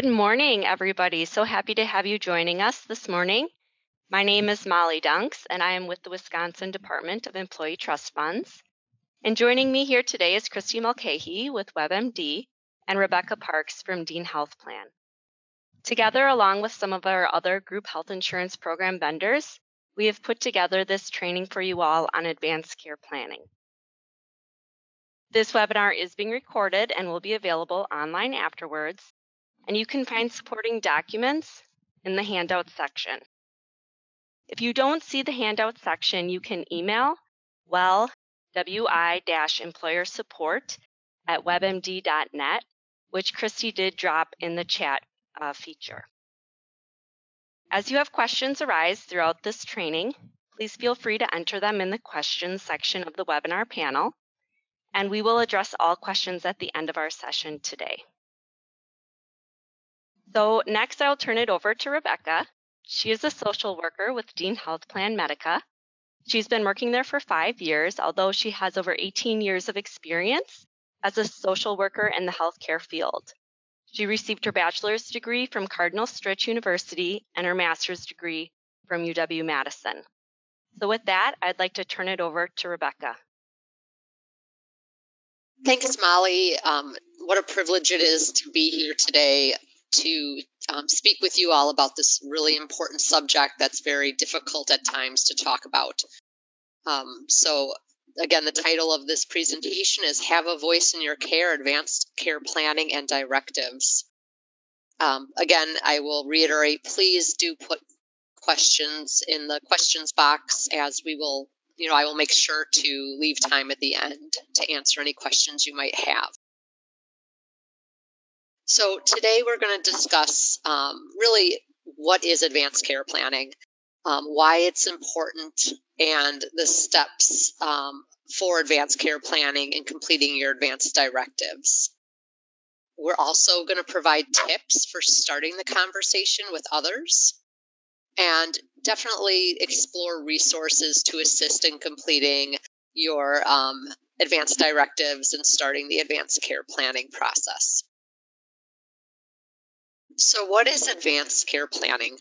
Good morning, everybody. So happy to have you joining us this morning. My name is Molly Dunks, and I am with the Wisconsin Department of Employee Trust Funds. And joining me here today is Christy Mulcahy with WebMD and Rebecca Parks from Dean Health Plan. Together, along with some of our other group health insurance program vendors, we have put together this training for you all on advanced care planning. This webinar is being recorded and will be available online afterwards, and you can find supporting documents in the handout section. If you don't see the handout section, you can email wi-employersupport@webmd.net, which Christy did drop in the chat feature. As you have questions arise throughout this training, please feel free to enter them in the questions section of the webinar panel, and we will address all questions at the end of our session today. So next, I'll turn it over to Rebecca. She is a social worker with Dean Health Plan Medica. She's been working there for 5 years, although she has over 18 years of experience as a social worker in the healthcare field. She received her bachelor's degree from Cardinal Stritch University and her master's degree from UW Madison. So with that, I'd like to turn it over to Rebecca. Thanks, Molly. What a privilege it is to be here today to speak with you all about this really important subject that's very difficult at times to talk about. So again, the title of this presentation is Have a Voice in Your Care, Advanced Care Planning and Directives. Again, I will reiterate, please do put questions in the questions box, as we will, I will make sure to leave time at the end to answer any questions you might have. So today we're going to discuss really what is advanced care planning, why it's important, and the steps for advanced care planning and completing your advanced directives. We're also going to provide tips for starting the conversation with others, and definitely explore resources to assist in completing your advanced directives and starting the advanced care planning process. So what is advanced care planning?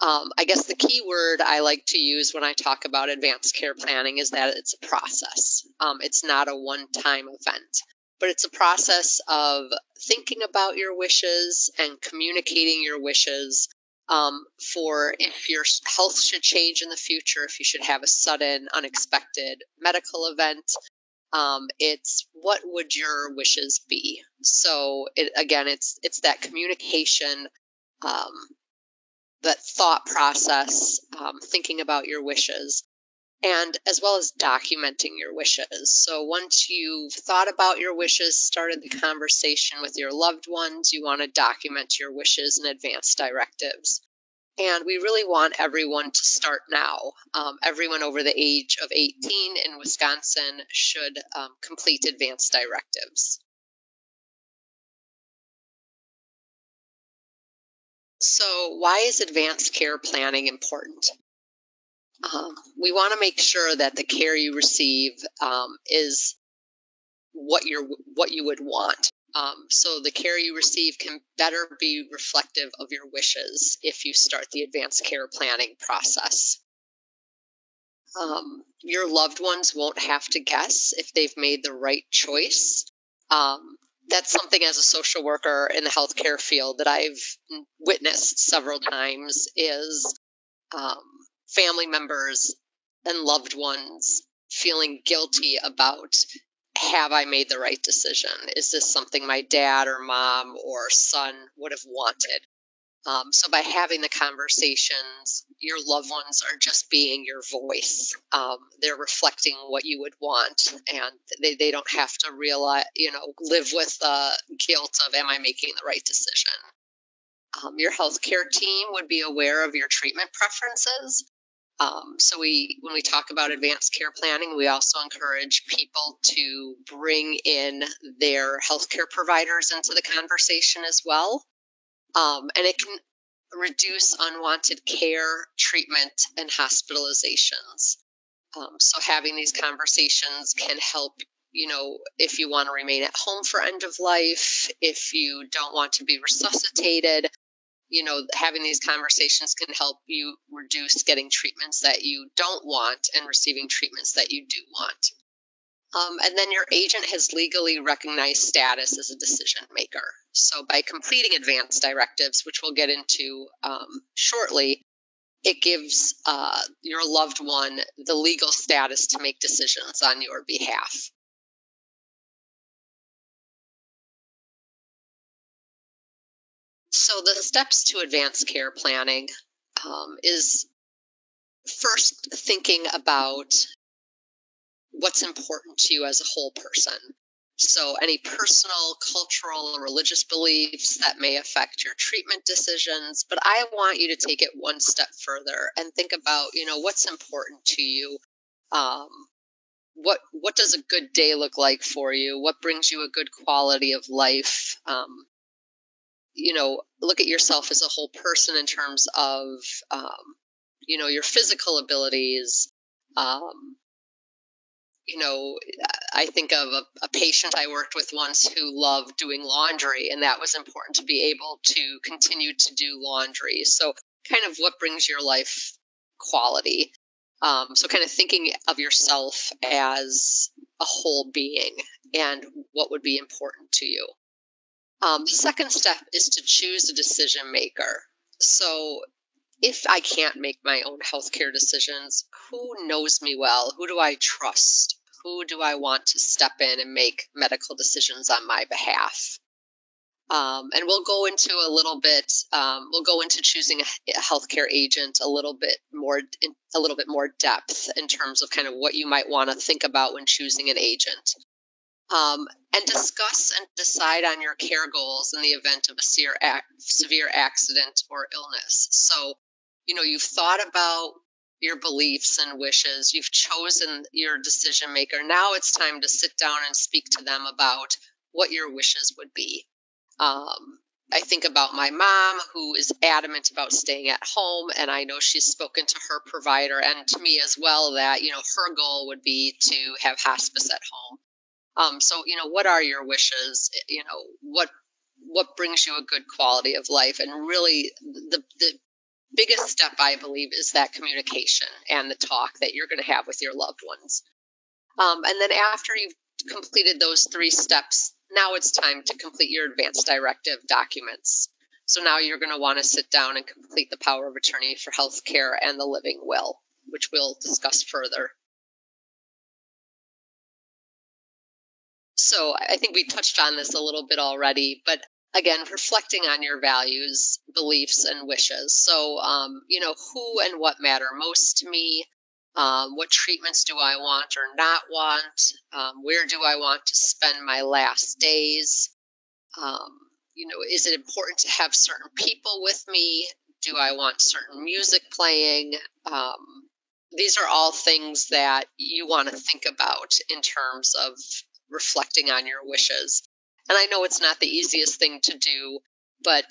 I guess the key word I like to use when I talk about advanced care planning is that it's a process. It's not a one-time event, but it's a process of thinking about your wishes and communicating your wishes for if your health should change in the future, if you should have a sudden, unexpected medical event. It's what would your wishes be? So again, it's that communication, that thought process, thinking about your wishes, and as well as documenting your wishes. So once you've thought about your wishes, started the conversation with your loved ones, you want to document your wishes and advanced directives. And we really want everyone to start now. Everyone over the age of 18 in Wisconsin should complete advanced directives. So why is advanced care planning important? We want to make sure that the care you receive is what you would want. So the care you receive can better be reflective of your wishes if you start the advanced care planning process. Your loved ones won't have to guess if they've made the right choice. That's something as a social worker in the healthcare field that I've witnessed several times is family members and loved ones feeling guilty about, have I made the right decision? Is this something my dad or mom or son would have wanted? So by having the conversations, your loved ones are just being your voice. They're reflecting what you would want, and they don't have to realize, live with the guilt of, am I making the right decision? Your healthcare team would be aware of your treatment preferences. So when we talk about advanced care planning, we also encourage people to bring in their healthcare providers into the conversation as well. And it can reduce unwanted care, treatment, and hospitalizations. So having these conversations can help you know, if you want to remain at home for end of life, if you don't want to be resuscitated, you know, having these conversations can help you reduce getting treatments that you don't want and receiving treatments that you do want. And then your agent has legally recognized status as a decision maker. So by completing advance directives, which we'll get into shortly, it gives your loved one the legal status to make decisions on your behalf. So the steps to advanced care planning is first thinking about what's important to you as a whole person. So any personal, cultural, or religious beliefs that may affect your treatment decisions. But I want you to take it one step further and think about, you know, what's important to you. What does a good day look like for you? What brings you a good quality of life? You know, look at yourself as a whole person in terms of, you know, your physical abilities. You know, I think of a patient I worked with once who loved doing laundry, and that was important to be able to continue to do laundry. So kind of what brings your life quality. So kind of thinking of yourself as a whole being and what would be important to you. The second step is to choose a decision maker. So if I can't make my own healthcare decisions, who knows me well? Who do I trust? Who do I want to step in and make medical decisions on my behalf? And we'll go into a little bit. We'll go into choosing a healthcare agent a little bit more depth in terms of kind of what you might want to think about when choosing an agent. And discuss and decide on your care goals in the event of a severe accident or illness. So, you know, you've thought about your beliefs and wishes. You've chosen your decision maker. Now it's time to sit down and speak to them about what your wishes would be. I think about my mom, who is adamant about staying at home, and I know she's spoken to her provider and to me as well that, you know, her goal would be to have hospice at home. So, you know, what are your wishes? You know, what brings you a good quality of life? And really, the biggest step, I believe, is that communication and the talk that you're going to have with your loved ones. And then after you've completed those three steps, now it's time to complete your advance directive documents. So now you're going to want to sit down and complete the power of attorney for healthcare and the living will, which we'll discuss further. So I think we touched on this a little bit already, but again, reflecting on your values, beliefs, and wishes. So, you know, who and what matter most to me? What treatments do I want or not want? Where do I want to spend my last days? You know, is it important to have certain people with me? Do I want certain music playing? These are all things that you want to think about in terms of reflecting on your wishes. And I know it's not the easiest thing to do, but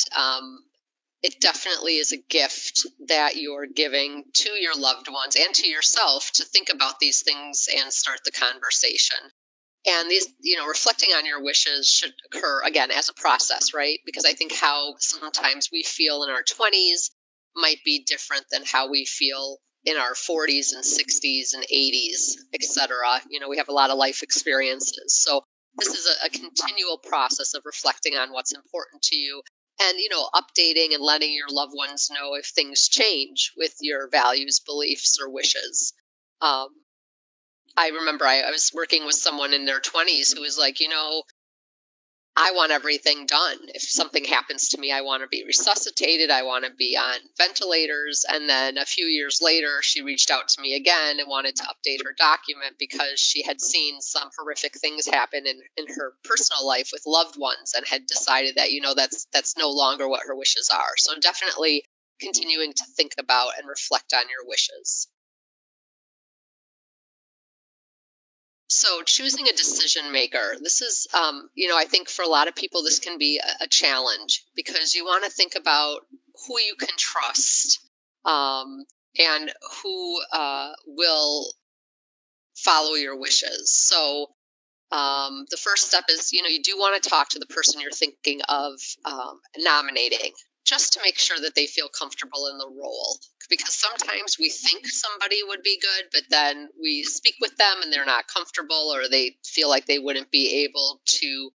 it definitely is a gift that you're giving to your loved ones and to yourself to think about these things and start the conversation. And these, you know, reflecting on your wishes should occur, again, as a process, right? Because I think how sometimes we feel in our 20s might be different than how we feel in our 40s and 60s and 80s, etc. You know, we have a lot of life experiences. So this is a continual process of reflecting on what's important to you and, you know, updating and letting your loved ones know if things change with your values, beliefs, or wishes. I remember I was working with someone in their 20s who was like, you know, I want everything done. If something happens to me, I want to be resuscitated. I want to be on ventilators. And then a few years later, she reached out to me again and wanted to update her document because she had seen some horrific things happen in her personal life with loved ones and had decided that, you know, that's no longer what her wishes are. So definitely continuing to think about and reflect on your wishes. So choosing a decision maker, this is, you know, I think for a lot of people, this can be a challenge because you want to think about who you can trust and who will follow your wishes. So The first step is, you do want to talk to the person you're thinking of nominating, just to make sure that they feel comfortable in the role. Because sometimes we think somebody would be good, but then we speak with them and they're not comfortable, or they feel like they wouldn't be able to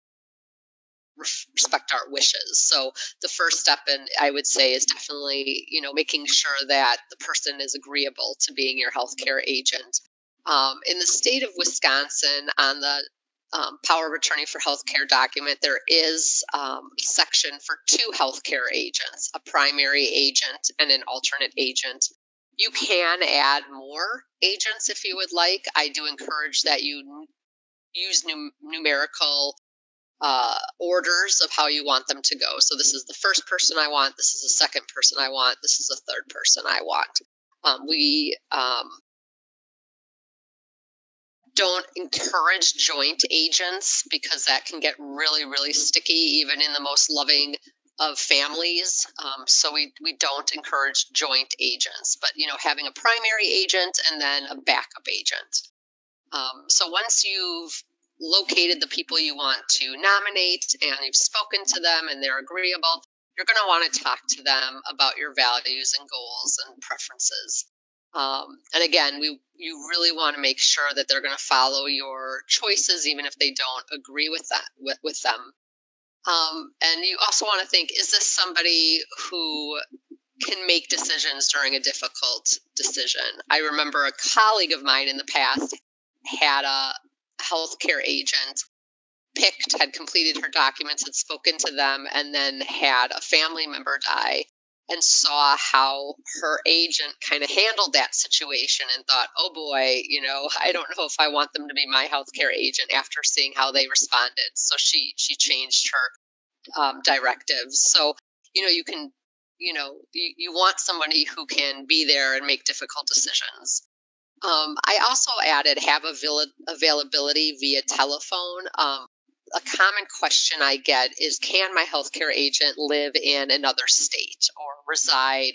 respect our wishes. So the first step, and I would say, is definitely, making sure that the person is agreeable to being your healthcare agent. In the state of Wisconsin, on the power of attorney for healthcare document, there is a section for two healthcare agents, a primary agent and an alternate agent. You can add more agents if you would like. I do encourage that you use numerical orders of how you want them to go. So this is the first person I want. This is the second person I want. This is the third person I want. We don't encourage joint agents, because that can get really, really sticky, even in the most loving of families. So we don't encourage joint agents, but, having a primary agent and then a backup agent. So once you've located the people you want to nominate and you've spoken to them and they're agreeable, you're going to want to talk to them about your values and goals and preferences. And again, you really want to make sure that they're going to follow your choices, even if they don't agree with them. And you also want to think, is this somebody who can make decisions during a difficult decision? I remember a colleague of mine in the past had a healthcare agent picked, had completed her documents, had spoken to them, and then had a family member die, and saw how her agent kind of handled that situation and thought, oh boy, I don't know if I want them to be my healthcare agent after seeing how they responded. So she changed her directives. So, you can, you want somebody who can be there and make difficult decisions. I also added have availability via telephone. A common question I get is, can my healthcare agent live in another state or reside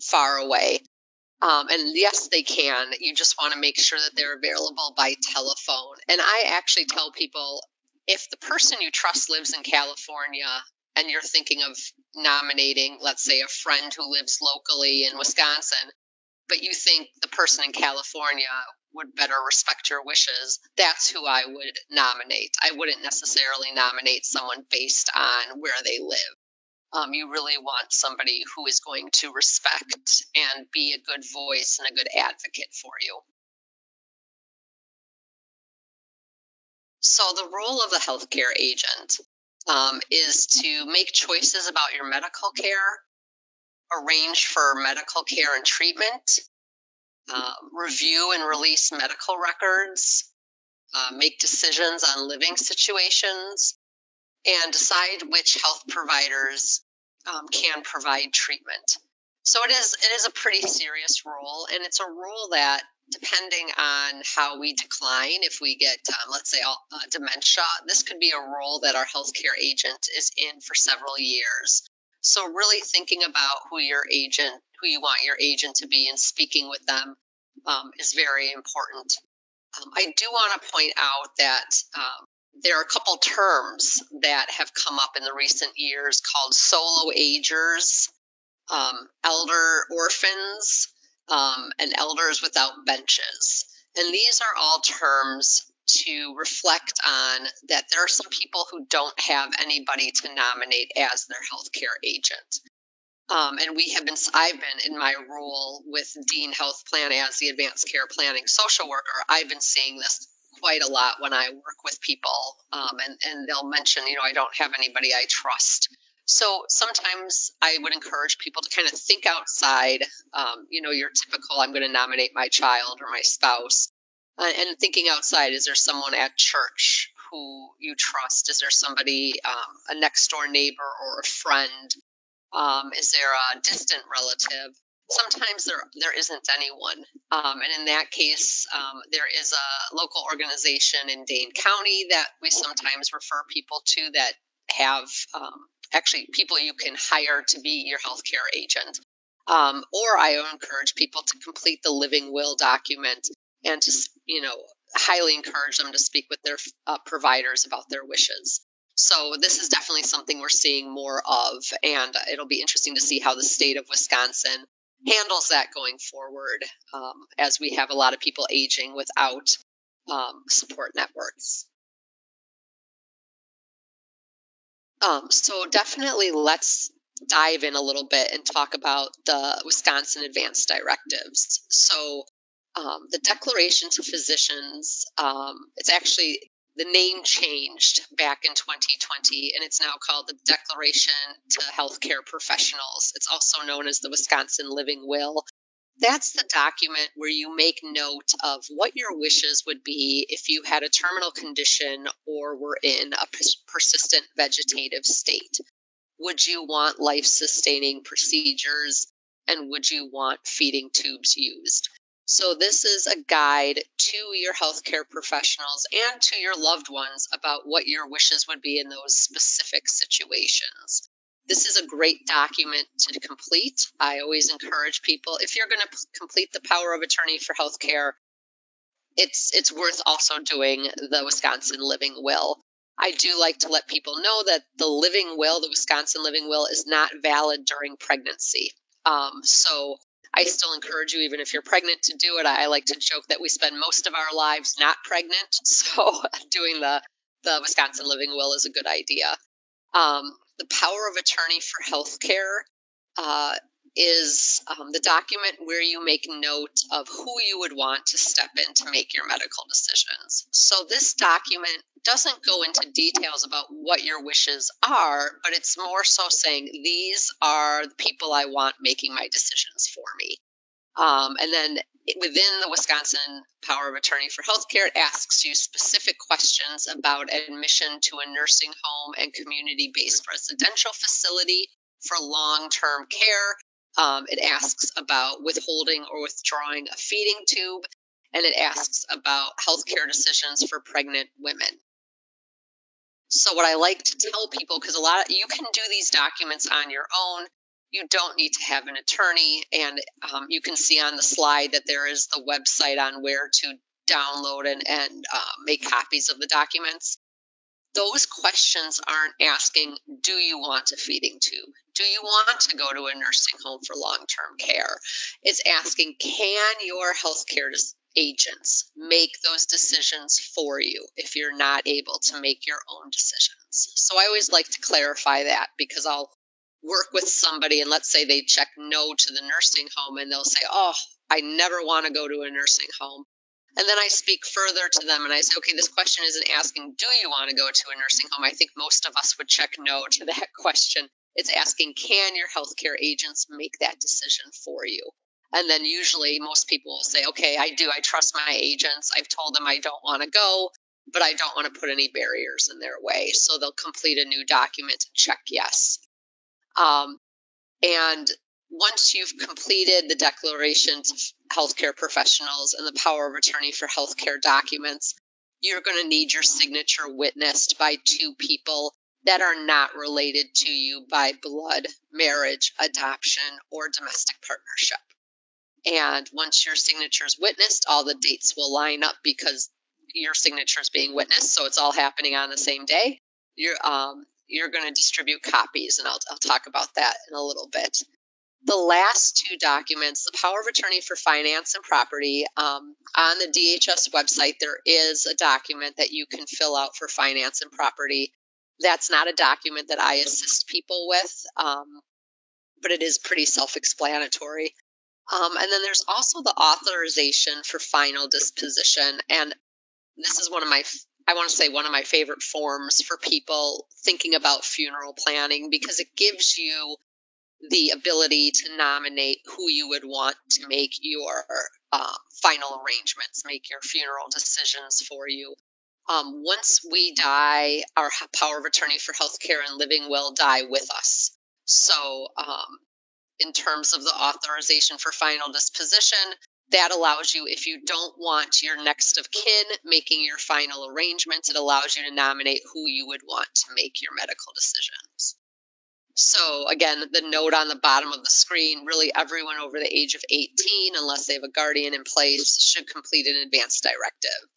far away? And yes, they can. You just want to make sure that they're available by telephone. And I actually tell people, if the person you trust lives in California and you're thinking of nominating, let's say, a friend who lives locally in Wisconsin, but you think the person in California would better respect your wishes, that's who I would nominate. I wouldn't necessarily nominate someone based on where they live. You really want somebody who is going to respect and be a good voice and a good advocate for you. So the role of the healthcare agent is to make choices about your medical care, arrange for medical care and treatment, review and release medical records, make decisions on living situations, and decide which health providers can provide treatment. So it is a pretty serious role, and it's a role that, depending on how we decline, if we get, let's say, dementia, this could be a role that our healthcare agent is in for several years. So really thinking about who you want your agent to be, and speaking with them is very important. I do want to point out that there are a couple terms that have come up in the recent years called solo agers, elder orphans, and elders without benches. And these are all terms to reflect on that there are some people who don't have anybody to nominate as their healthcare agent. And I've been in my role with Dean Health Plan as the advanced care planning social worker, I've been seeing this quite a lot when I work with people, and they'll mention, I don't have anybody I trust. So sometimes I would encourage people to kind of think outside, your typical, I'm going to nominate my child or my spouse. And thinking outside, is there someone at church who you trust? Is there somebody, a next door neighbor or a friend? Is there a distant relative? Sometimes there isn't anyone. And in that case, there is a local organization in Dane County that we sometimes refer people to that have actually people you can hire to be your healthcare agent. Or I encourage people to complete the living will document and to highly encourage them to speak with their providers about their wishes. So this is definitely something we're seeing more of, and it'll be interesting to see how the state of Wisconsin handles that going forward, as we have a lot of people aging without support networks. So definitely let's dive in a little bit and talk about the Wisconsin Advance Directives. So the Declaration to Physicians, it's actually the name changed back in 2020, and it's now called the Declaration to Healthcare Professionals. It's also known as the Wisconsin Living Will. That's the document where you make note of what your wishes would be if you had a terminal condition or were in a persistent vegetative state. Would you want life-sustaining procedures, and would you want feeding tubes used? So this is a guide to your healthcare professionals and to your loved ones about what your wishes would be in those specific situations. This is a great document to complete. I always encourage people, if you're going to complete the power of attorney for healthcare, it's worth also doing the Wisconsin Living Will. I do like to let people know that the living will, the Wisconsin Living Will, is not valid during pregnancy. So I still encourage you, even if you're pregnant, to do it. I like to joke that we spend most of our lives not pregnant, so doing the Wisconsin Living Will is a good idea. The power of attorney for healthcare is the document where you make note of who you would want to step in to make your medical decisions. So this document doesn't go into details about what your wishes are, but it's more so saying these are the people I want making my decisions for me. And then within the Wisconsin Power of Attorney for Healthcare, it asks you specific questions about admission to a nursing home and community-based residential facility for long-term care. It asks about withholding or withdrawing a feeding tube, and it asks about healthcare decisions for pregnant women. So what I like to tell people, because you can do these documents on your own. You don't need to have an attorney, and you can see on the slide that there is the website on where to download and make copies of the documents. Those questions aren't asking, do you want a feeding tube? Do you want to go to a nursing home for long-term care? It's asking, can your healthcare agents make those decisions for you if you're not able to make your own decisions? So I always like to clarify that, because I'll work with somebody and let's say they check no to the nursing home, and they'll say, oh, I never want to go to a nursing home. And then I speak further to them and I say, okay, this question isn't asking, do you want to go to a nursing home? I think most of us would check no to that question. It's asking, can your healthcare agents make that decision for you? And then usually most people will say, okay, I do. I trust my agents. I've told them I don't want to go, but I don't want to put any barriers in their way. So they'll complete a new document and check yes. And once you've completed the Declaration to Healthcare Professionals and the Power of Attorney for Healthcare documents, you're going to need your signature witnessed by two people that are not related to you by blood, marriage, adoption, or domestic partnership. And once your signature is witnessed, all the dates will line up because your signature is being witnessed, so it's all happening on the same day. You're going to distribute copies, and I'll talk about that in a little bit. The last two documents, the Power of Attorney for Finance and Property, on the DHS website, there is a document that you can fill out for finance and property. That's not a document that I assist people with, but it is pretty self-explanatory. And then there's also the authorization for final disposition. And this is one of my favorite forms for people thinking about funeral planning, because it gives you the ability to nominate who you would want to make your final arrangements, make your funeral decisions for you. Once we die, our power of attorney for healthcare and living will die with us. So in terms of the authorization for final disposition, that allows you, if you don't want your next of kin making your final arrangements, it allows you to nominate who you would want to make your medical decisions. So again, the note on the bottom of the screen, really everyone over the age of 18, unless they have a guardian in place, should complete an advance directive.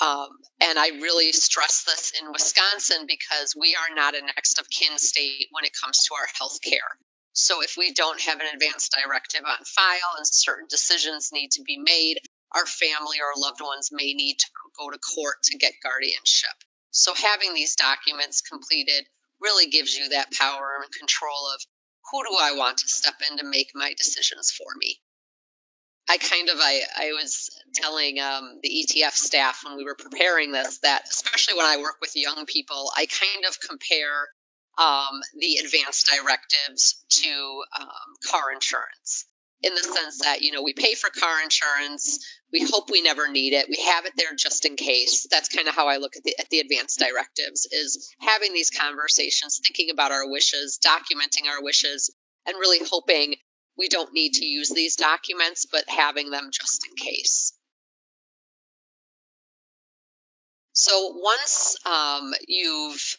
And I really stress this in Wisconsin because we are not a next of kin state when it comes to our health care. So if we don't have an advance directive on file and certain decisions need to be made, our family or loved ones may need to go to court to get guardianship. So having these documents completed really gives you that power and control of who do I want to step in to make my decisions for me. I was telling the ETF staff when we were preparing this that, especially when I work with young people, I kind of compare the advance directives to car insurance in the sense that, you know, we pay for car insurance. We hope we never need it. We have it there just in case. That's kind of how I look at the advance directives, is having these conversations, thinking about our wishes, documenting our wishes, and really hoping we don't need to use these documents, but having them just in case. So once you've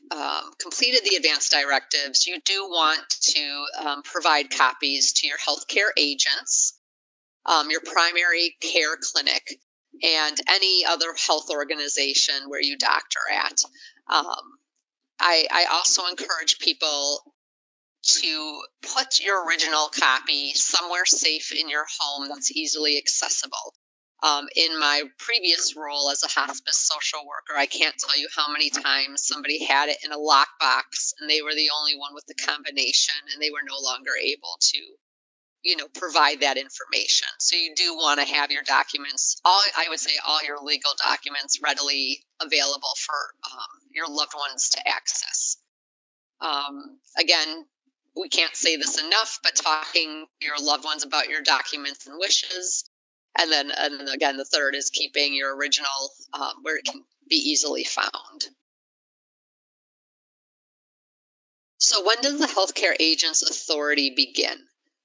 completed the advance directives, you do want to provide copies to your healthcare agents, your primary care clinic, and any other health organization where you doctor at. I also encourage people to put your original copy somewhere safe in your home that's easily accessible. In my previous role as a hospice social worker, I can't tell you how many times somebody had it in a lockbox and they were the only one with the combination and they were no longer able to, you know, provide that information. So you do want to have your documents, all your legal documents readily available for your loved ones to access. Again, we can't say this enough, but talking to your loved ones about your documents and wishes. And then again, the third is keeping your original where it can be easily found. So when does the healthcare agent's authority begin?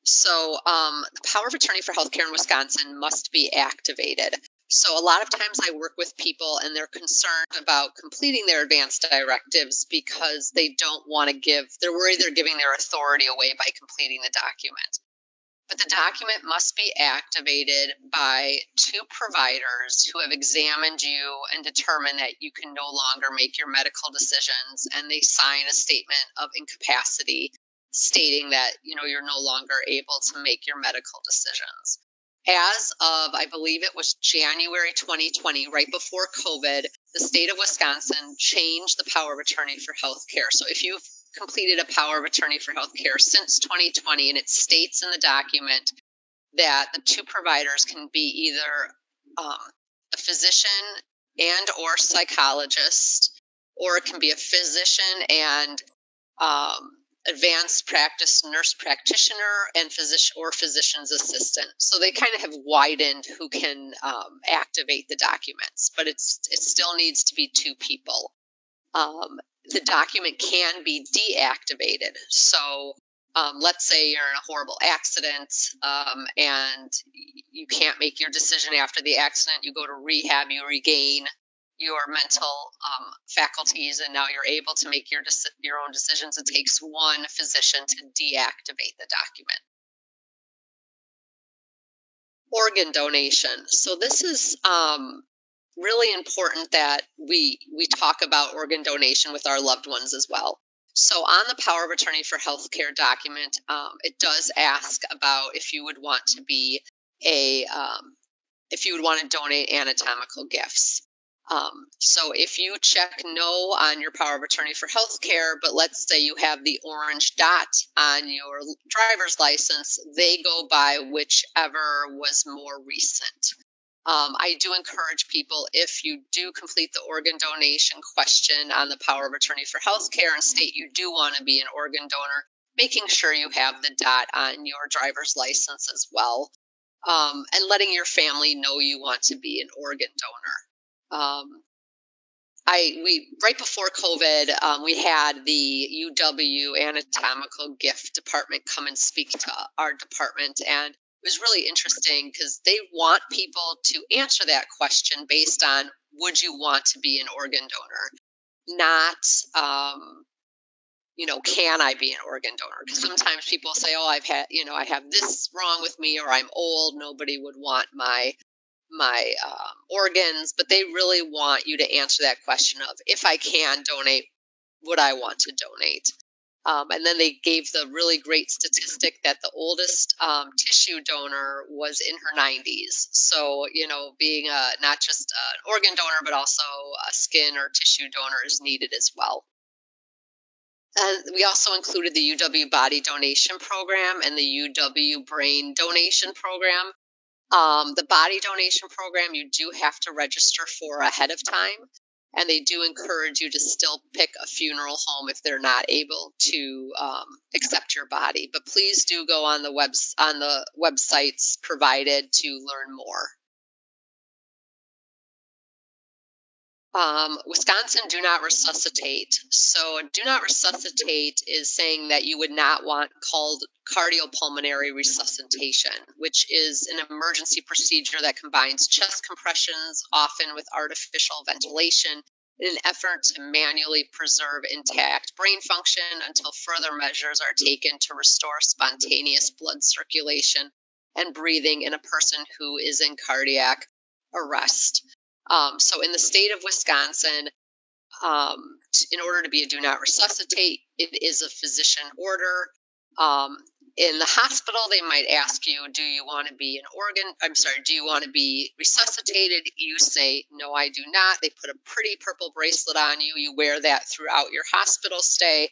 So the power of attorney for healthcare in Wisconsin must be activated. So a lot of times I work with people and they're concerned about completing their advance directives because they don't want to they're worried they're giving their authority away by completing the document. But the document must be activated by two providers who have examined you and determined that you can no longer make your medical decisions, and they sign a statement of incapacity stating that, you know, you're no longer able to make your medical decisions. As of, I believe it was January 2020, right before COVID, the state of Wisconsin changed the power of attorney for healthcare. So if you've completed a power of attorney for healthcare since 2020, and it states in the document that the two providers can be either a physician and or psychologist, or it can be a physician and advanced practice nurse practitioner and physician or physician's assistant. So they kind of have widened who can activate the documents, but it still needs to be two people. The document can be deactivated. So let's say you're in a horrible accident and you can't make your decision after the accident. You go to rehab, you regain your mental faculties, and now you're able to make your own decisions. It takes one physician to deactivate the document. Organ donation. So this is really important that we talk about organ donation with our loved ones as well. So on the power of attorney for healthcare document, it does ask about if you would want to be if you would want to donate anatomical gifts. So if you check no on your power of attorney for healthcare, but let's say you have the orange dot on your driver's license, they go by whichever was more recent. I do encourage people, if you do complete the organ donation question on the power of attorney for healthcare and state you do want to be an organ donor, making sure you have the dot on your driver's license as well, and letting your family know you want to be an organ donor. Right before COVID, we had the UW Anatomical Gift Department come and speak to our department, and it was really interesting because they want people to answer that question based on, would you want to be an organ donor? Not, you know, can I be an organ donor? Because sometimes people say, oh, I have this wrong with me, or I'm old, nobody would want my my organs, but they really want you to answer that question of, if I can donate, would I want to donate? And then they gave the really great statistic that the oldest tissue donor was in her 90s. So, you know, being not just an organ donor, but also a skin or tissue donor is needed as well. And we also included the UW Body Donation Program and the UW Brain Donation Program. The body donation program, you do have to register for ahead of time. And they do encourage you to still pick a funeral home if they're not able to accept your body. But please do go on the websites provided to learn more. Wisconsin Do Not Resuscitate. So Do Not Resuscitate is saying that you would not want called cardiopulmonary resuscitation, which is an emergency procedure that combines chest compressions, often with artificial ventilation, in an effort to manually preserve intact brain function until further measures are taken to restore spontaneous blood circulation and breathing in a person who is in cardiac arrest. So in the state of Wisconsin, in order to be a do not resuscitate, it is a physician order. In the hospital, they might ask you, do you want to be do you want to be resuscitated? You say, no, I do not. They put a pretty purple bracelet on you. You wear that throughout your hospital stay.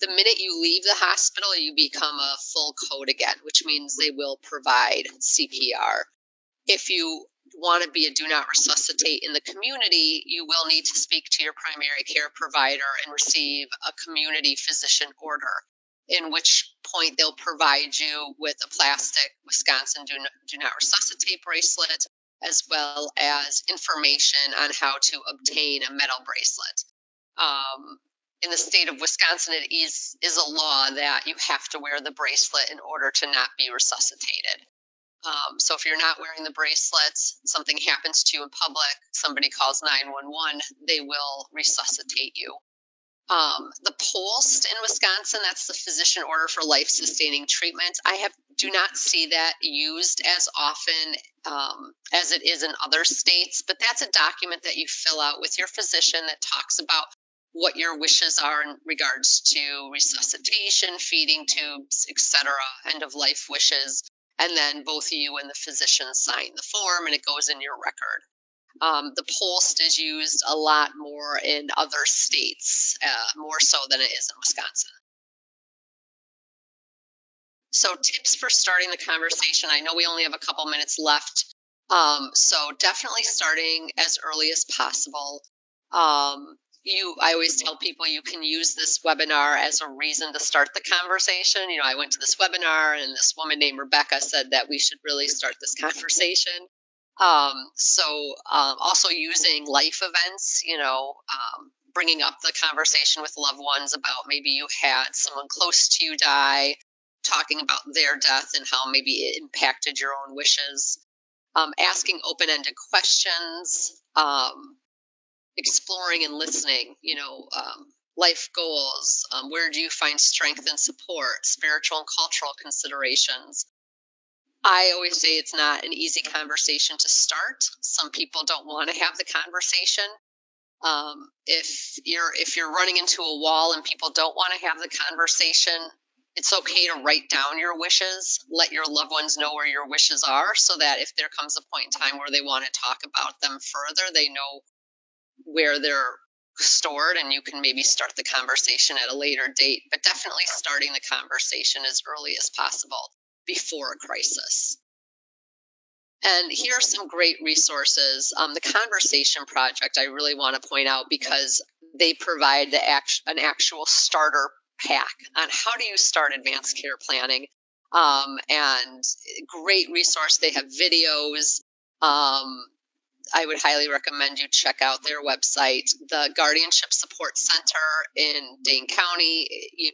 The minute you leave the hospital, you become a full code again, which means they will provide CPR. If you want to be a do not resuscitate in the community, you will need to speak to your primary care provider and receive a community physician order, in which point they'll provide you with a plastic Wisconsin do not resuscitate bracelet, as well as information on how to obtain a metal bracelet. In the state of Wisconsin, it is a law that you have to wear the bracelet in order to not be resuscitated. So if you're not wearing the bracelets, something happens to you in public, somebody calls 911, they will resuscitate you. The POLST in Wisconsin, that's the Physician Order for Life-Sustaining Treatment. I do not see that used as often as it is in other states, but that's a document that you fill out with your physician that talks about what your wishes are in regards to resuscitation, feeding tubes, etc., end-of-life wishes. And then both you and the physician sign the form, and it goes in your record. The POLST is used a lot more in other states, more so than it is in Wisconsin. So tips for starting the conversation. I know we only have a couple minutes left, so definitely starting as early as possible. I always tell people you can use this webinar as a reason to start the conversation. You know, I went to this webinar and this woman named Rebecca said that we should really start this conversation. Also using life events, you know, bringing up the conversation with loved ones about maybe you had someone close to you die, talking about their death and how maybe it impacted your own wishes, asking open-ended questions, exploring and listening, you know, life goals, where do you find strength and support, spiritual and cultural considerations. I always say it's not an easy conversation to start. Some people don't want to have the conversation. If you're running into a wall and people don't want to have the conversation, it's okay to write down your wishes, let your loved ones know where your wishes are, so that if there comes a point in time where they want to talk about them further, they know where they're stored, and you can maybe start the conversation at a later date, but definitely starting the conversation as early as possible before a crisis. And here are some great resources. The Conversation Project, I really want to point out, because they provide an actual starter pack on how do you start advanced care planning, and great resource. They have videos. I would highly recommend you check out their website. The Guardianship Support Center in Dane County,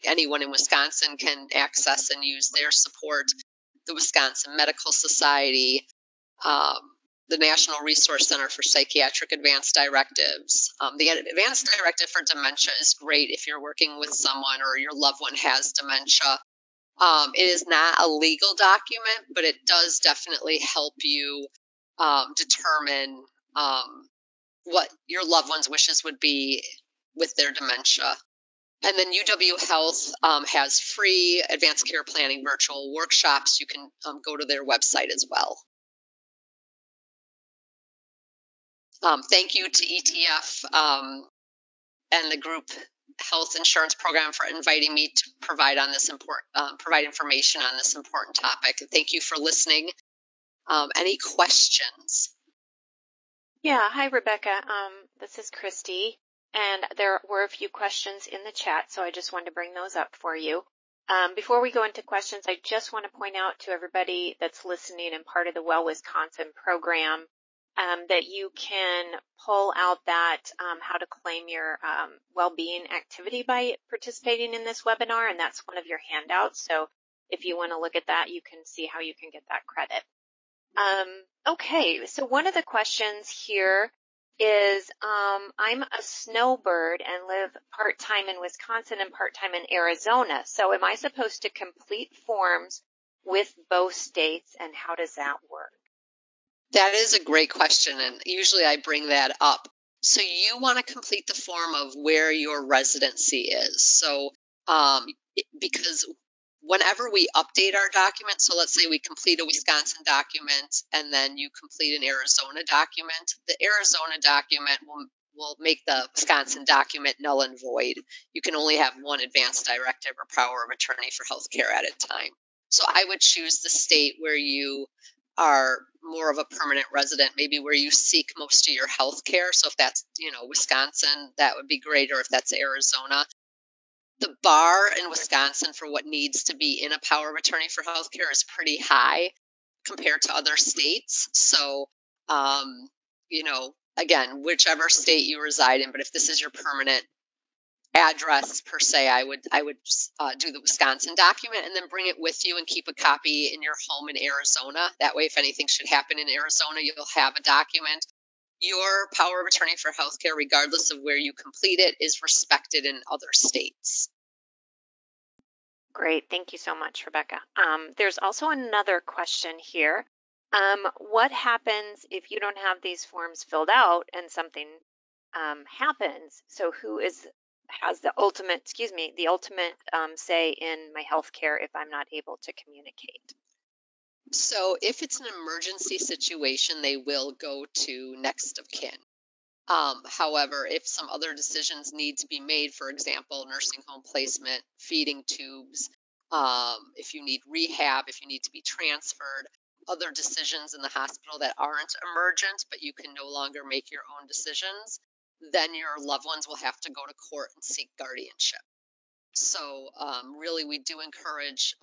anyone in Wisconsin can access and use their support. The Wisconsin Medical Society, the National Resource Center for Psychiatric Advance Directives. The Advance Directive for Dementia is great if you're working with someone or your loved one has dementia. It is not a legal document, but it does definitely help you determine what your loved one's wishes would be with their dementia. And then UW Health has free advanced care planning virtual workshops. You can go to their website as well. Thank you to ETF and the group health insurance program for inviting me to provide on this provide information on this important topic. And thank you for listening. Any questions? Yeah. Hi, Rebecca. This is Christy. And there were a few questions in the chat, so I just wanted to bring those up for you. Before we go into questions, I just want to point out to everybody that's listening and part of the Well Wisconsin program that you can pull out that how to claim your well-being activity by participating in this webinar, and that's one of your handouts. So if you want to look at that, you can see how you can get that credit. Okay, so one of the questions here is I'm a snowbird and live part-time in Wisconsin and part-time in Arizona. So am I supposed to complete forms with both states, and how does that work? That is a great question, and usually I bring that up. So you want to complete the form of where your residency is. So because whenever we update our document, so let's say we complete a Wisconsin document and then you complete an Arizona document, the Arizona document will make the Wisconsin document null and void. You can only have one advance directive or power of attorney for healthcare at a time. So I would choose the state where you are more of a permanent resident, maybe where you seek most of your health care. So if that's, Wisconsin, that would be great, or if that's Arizona. The bar in Wisconsin for what needs to be in a power of attorney for healthcare is pretty high compared to other states. So, again, whichever state you reside in, but if this is your permanent address per se, I would do the Wisconsin document and then bring it with you and keep a copy in your home in Arizona. That way, if anything should happen in Arizona, you'll have a document. Your power of attorney for healthcare, regardless of where you complete it, is respected in other states. Great. Thank you so much, Rebecca. There's also another question here. What happens if you don't have these forms filled out and something happens? So who has the ultimate say in my healthcare if I'm not able to communicate? So if it's an emergency situation, they will go to next of kin. However, if some other decisions need to be made, for example, nursing home placement, feeding tubes, if you need rehab, if you need to be transferred, other decisions in the hospital that aren't emergent, but you can no longer make your own decisions, then your loved ones will have to go to court and seek guardianship. So really, we do encourage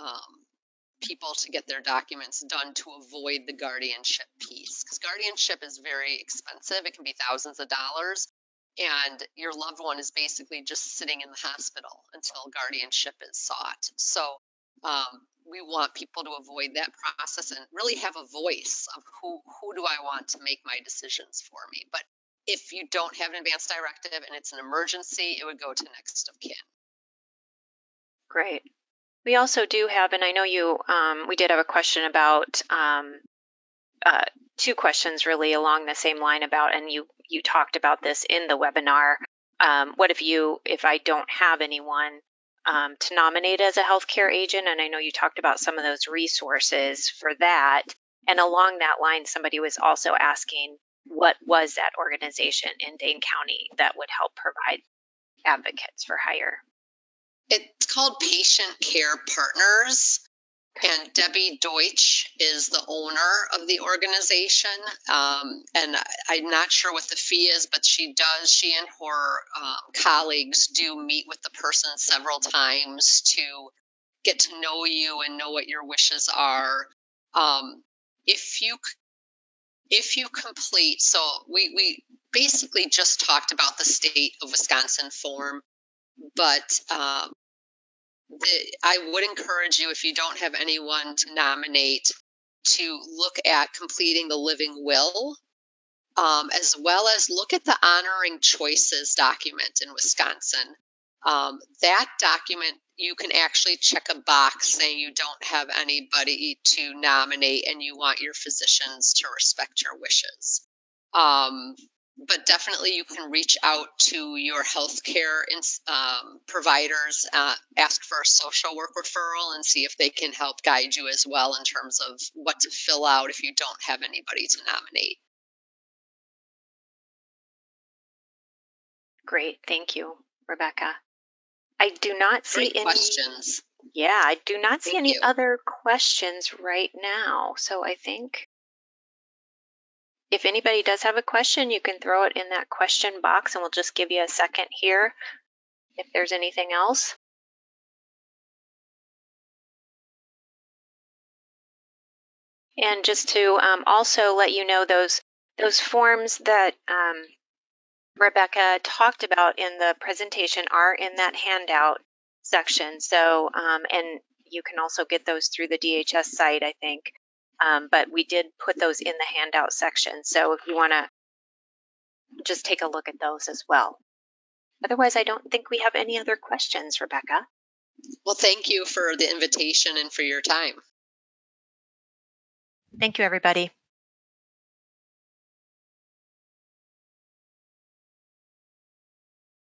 people to get their documents done to avoid the guardianship piece, because guardianship is very expensive. It can be thousands of dollars, and your loved one is basically just sitting in the hospital until guardianship is sought. So we want people to avoid that process and really have a voice of who do I want to make my decisions for me. But if you don't have an advance directive and it's an emergency, it would go to next of kin. Great. We also do have, and I know you, we did have a question about, two questions really along the same line about, and you talked about this in the webinar, what if I don't have anyone to nominate as a healthcare agent? And I know you talked about some of those resources for that. And along that line, somebody was also asking, what was that organization in Dane County that would help provide advocates for hire? It's called Patient Care Partners, and Debbie Deutsch is the owner of the organization, and I'm not sure what the fee is, but she and her colleagues do meet with the person several times to get to know you and know what your wishes are. If you complete, so we basically just talked about the state of Wisconsin form. But I would encourage you, if you don't have anyone to nominate, to look at completing the living will, as well as look at the honoring choices document in Wisconsin. That document, you can actually check a box saying you don't have anybody to nominate and you want your physicians to respect your wishes. But definitely you can reach out to your healthcare providers, ask for a social work referral and see if they can help guide you as well in terms of what to fill out if you don't have anybody to nominate. Great. Thank you, Rebecca. I do not see any questions. Yeah, I do not see any other questions right now. So I think if anybody does have a question, you can throw it in that question box and we'll just give you a second here if there's anything else. And just to also let you know, those forms that Rebecca talked about in the presentation are in that handout section. So, and you can also get those through the DHS site, I think. But we did put those in the handout section. So if you want to just take a look at those as well. Otherwise, I don't think we have any other questions, Rebecca. Well, thank you for the invitation and for your time. Thank you, everybody.